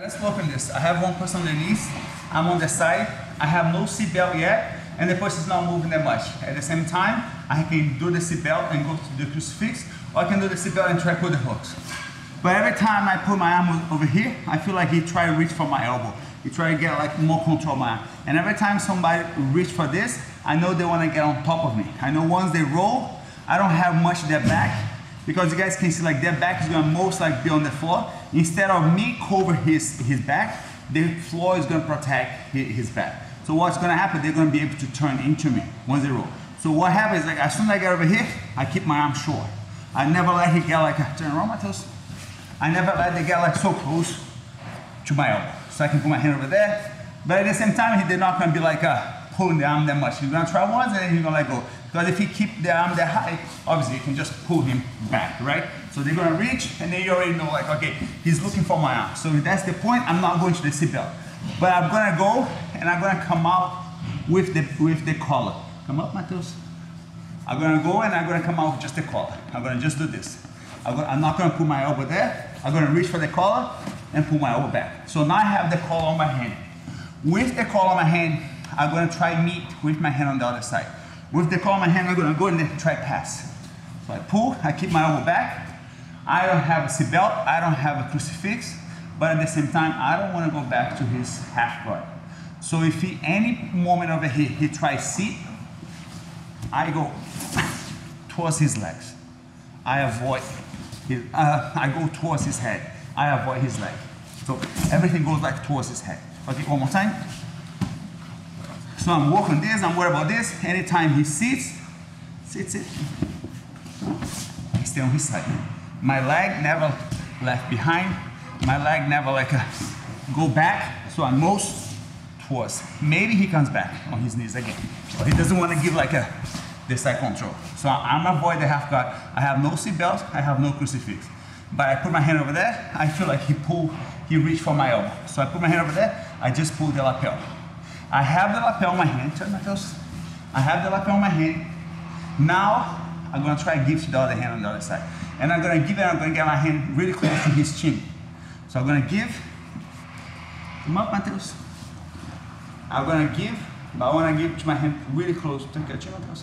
Let's work on this. I have one person on the knees, I'm on the side, I have no seat belt yet, and the person is not moving that much. At the same time, I can do the seat belt and go to the crucifix, or I can do the seat belt and try to pull the hooks. But every time I put my arm over here, I feel like he try to reach for my elbow. He try to get like more control of my arm. And every time somebody reach for this, I know they want to get on top of me. I know once they roll, I don't have much of their back, because you guys can see like their back is going to most like be on the floor. Instead of me cover his back, the floor is going to protect his back. So what's going to happen, they're going to be able to turn into me once they roll. So what happens, like as soon as I get over here, I keep my arm short. I never let it get like, turn around my toes. I never let it get like so close to my elbow. So I can put my hand over there. But at the same time, they're not going to be like pulling the arm that much. He's going to try once and then he's going to let go. Because if he keep the arm that high, obviously you can just pull him back, right? So they're going to reach and then you already know like, okay, he's looking for my arm. So if that's the point, I'm not going to the seatbelt. But I'm going to go and I'm going to come out with the collar. Come up, Matheus. I'm going to go and I'm going to come out with just the collar. I'm going to just do this. I'm not going to put my elbow there. I'm going to reach for the collar and pull my elbow back. So now I have the collar on my hand. With the collar on my hand, I'm going to try meet with my hand on the other side. With the collar on my hand, I'm going to go and then try pass. So I pull, I keep my elbow back. I don't have a seatbelt, I don't have a crucifix, but at the same time, I don't want to go back to his half guard. So if he, any moment over here, he tries seat, I go towards his legs. I avoid his, I go towards his head. I avoid his leg. So everything goes like towards his head. Okay, one more time. So I'm working this, I'm worried about this. Anytime he sits, I stay on his side. My leg never left behind. My leg never like go back. So I'm most towards. Maybe he comes back on his knees again. But he doesn't want to give like this side control. So I'm avoid the half guard. I have no seat belt, I have no crucifix. But I put my hand over there, I feel like he reached for my elbow. So I put my hand over there, I just pull the lapel. I have the lapel on my hand, turn my toes. I have the lapel on my hand. Now, I'm gonna try to give the other hand on the other side. And I'm gonna give it, I'm gonna get my hand really close to his chin. So I'm gonna give, come up, Matheus. I'm gonna give, but I wanna give to my hand really close, take your chin, Matheus,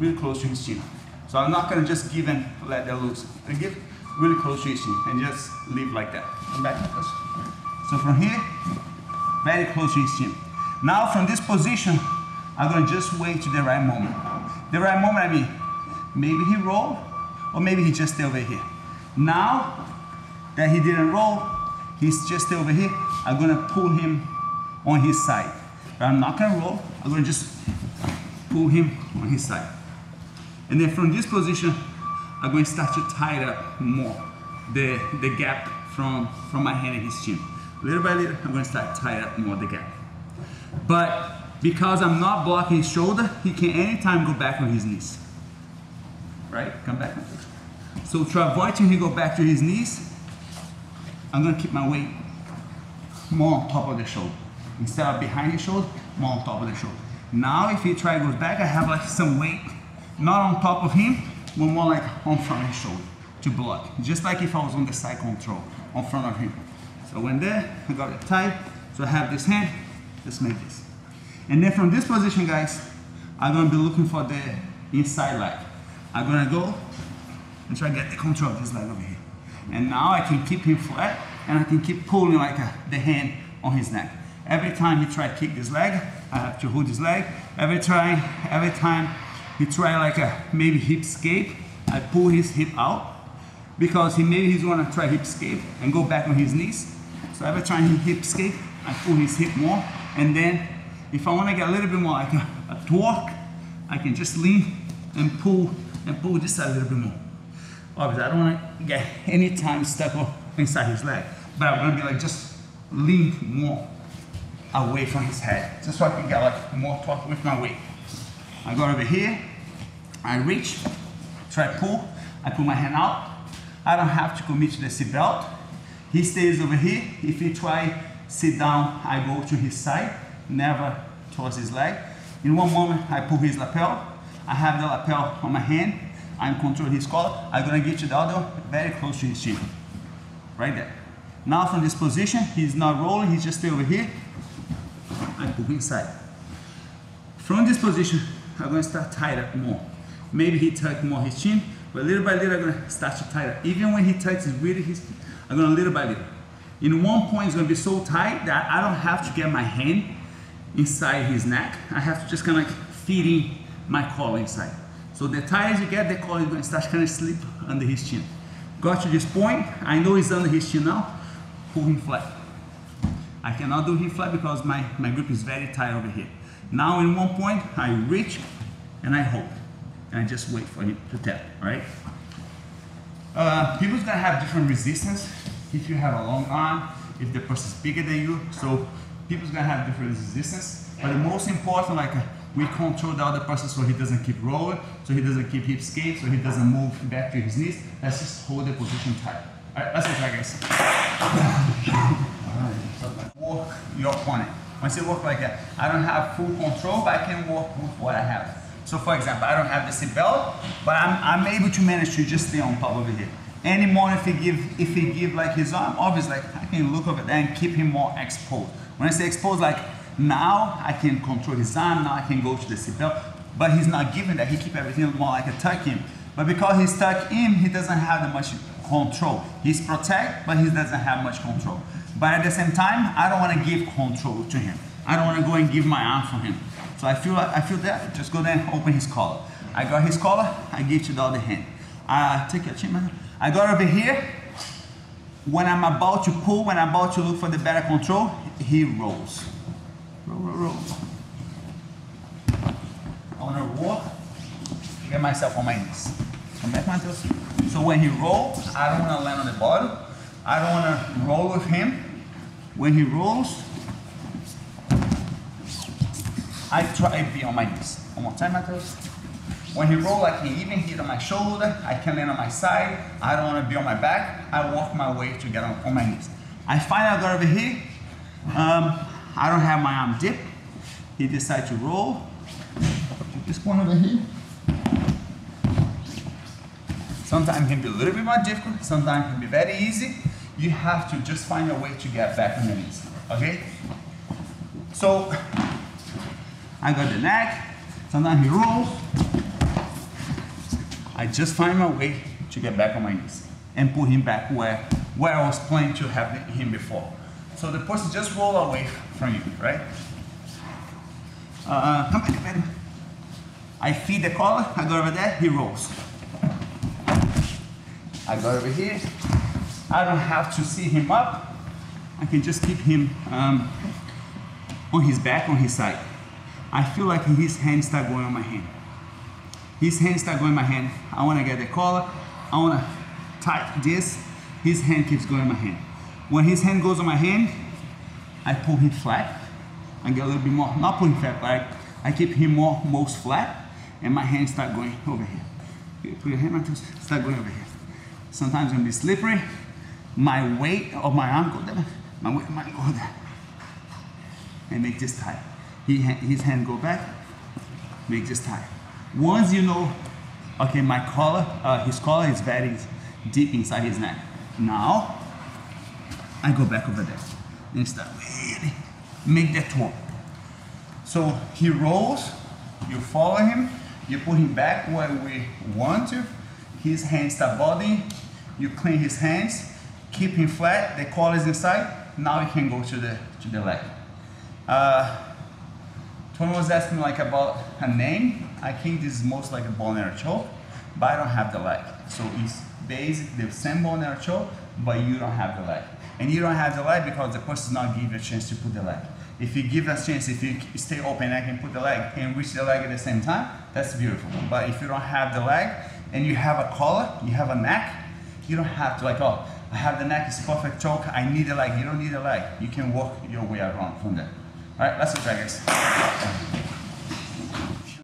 really close to his chin. So I'm not gonna just give and let that loose. I give really close to his chin and just leave like that. Come back, Matheus. So from here, very close to his chin. Now from this position, I'm gonna just wait to the right moment. The right moment, I mean, maybe he rolled, or maybe he just stay over here. Now that he didn't roll, he's just stay over here, I'm gonna pull him on his side. But I'm not gonna roll, I'm gonna just pull him on his side. And then from this position, I'm gonna start to tie up more the gap from my hand and his chin. Little by little, I'm gonna start tying up more the gap. But because I'm not blocking his shoulder, he can anytime go back on his knees. Right? Come back. So to avoid him, he go back to his knees. I'm gonna keep my weight more on top of the shoulder. Instead of behind his shoulder, more on top of the shoulder. Now if he try to go back, I have like some weight, not on top of him, but more like on front of his shoulder to block. Just like if I was on the side control, on front of him. So when there, I got it tight. So I have this hand. Let's make this. And then from this position, guys, I'm gonna be looking for the inside leg. I'm gonna go and try to get the control of this leg over here. And now I can keep him flat and I can keep pulling like the hand on his neck. Every time he try to kick this leg, I have to hold his leg. Every time he try like a maybe hip escape, I pull his hip out because he maybe he's gonna try hip escape and go back on his knees. So every time he hip escape, I pull his hip more. And then, if I want to get a little bit more like a torque, I can just lean and pull this side a little bit more. Obviously, I don't want to get any time stuck inside his leg, but I want to be like just lean more away from his head, just so I can get like more torque with my weight. I go over here, I reach, try pull, I pull my hand out. I don't have to commit to the seat belt. He stays over here. If he try sit down, I go to his side, never towards his leg. In one moment, I pull his lapel. I have the lapel on my hand. I'm controlling his collar. I'm gonna get to the other, very close to his chin, right there. Now from this position, he's not rolling, he's just stay over here. I pull inside. From this position, I'm going to start tighter more. Maybe he tucks more his chin, but little by little, I'm going to start to tighter. Even when he tucks his really his chin, I'm going to little by little. In one point, it's going to be so tight that I don't have to get my hand inside his neck. I have to just kind of like feeding my collar inside. So the tighter you get, the collar is going to start kind of slip under his chin. Got to this point, I know he's under his chin now. Pull him flat. I cannot do him flat because my grip is very tight over here. Now in one point, I reach and I hold. And I just wait for him to tap, right? People's gonna have different resistance if you have a long arm, if the person's bigger than you. So people's gonna have different resistance. But the most important, like we control the other person so he doesn't keep rolling, so he doesn't keep hip escape, so he doesn't move back to his knees. Let's just hold the position tight. All right, let's try, guys. Walk your opponent. When I say walk like that, I don't have full control, but I can walk with what I have. So for example, I don't have the seat belt, but I'm able to manage to just stay on top over here. Anymore if he give like his arm, obviously like I can look over there and keep him more exposed. When I say exposed, like now I can control his arm, now I can go to the seat belt, but he's not giving that, he keep everything more like a tuck in. But because he's tucked in, he doesn't have that much control. He's protect, but he doesn't have much control. But at the same time, I don't want to give control to him. I don't want to go and give my arm for him. So I feel that, just go there and open his collar. I got his collar, I give to the other hand. Take your chin, man. I got over here. When I'm about to pull, when I'm about to look for the better control, he rolls. Roll, roll, roll. I want to walk, get myself on my knees. So when he rolls, I don't want to land on the bottom. I don't want to roll with him. When he rolls, I try to be on my knees. One more time, Matheus. When he rolls, I can even hit on my shoulder. I can land on my side. I don't want to be on my back. I walk my way to get on my knees. I finally got over here. I don't have my arm dip. He decides to roll. This one over here. Sometimes it can be a little bit more difficult. Sometimes it can be very easy. You have to just find a way to get back on your knees. Okay? So, I got the neck, sometimes he rolls. I just find my way to get back on my knees and pull him back where I was planning to have him before. So the person just roll away from you, right? Come back, baby. I feed the collar, I go over there, he rolls. I go over here. I don't have to see him up. I can just keep him on his back, on his side. I feel like his hands start going on my hand. His hands start going on my hand. I want to get the collar. I want to tighten this. His hand keeps going on my hand. When his hand goes on my hand, I pull him flat. I get a little bit more, not pulling flat, like I keep him more, most flat, and my hands start going over here. You put your hand on this, start going over here. Sometimes it's going to be slippery. My weight of my arm goes there. My weight of my arm goes there. And make this tight. His hand go back, make this tight. Once you know, okay, my collar, his collar is very deep inside his neck. Now, I go back over there and start really make that twirl. So he rolls, you follow him, you put him back where we want to. His hands start bodying, you clean his hands, keep him flat. The collar is inside. Now he can go to the leg. Someone was asking like about a name. I think this is most like a bow and arrow choke, but I don't have the leg. So it's basically the same bow and arrow choke, but you don't have the leg. And you don't have the leg because the person's not given a chance to put the leg. If you give a chance, if you stay open, I can put the leg and reach the leg at the same time, that's beautiful. But if you don't have the leg and you have a collar, you have a neck, you don't have to like, oh, I have the neck, it's perfect choke, I need a leg. You don't need a leg. You can walk your way around from there. All right, let's try, guys.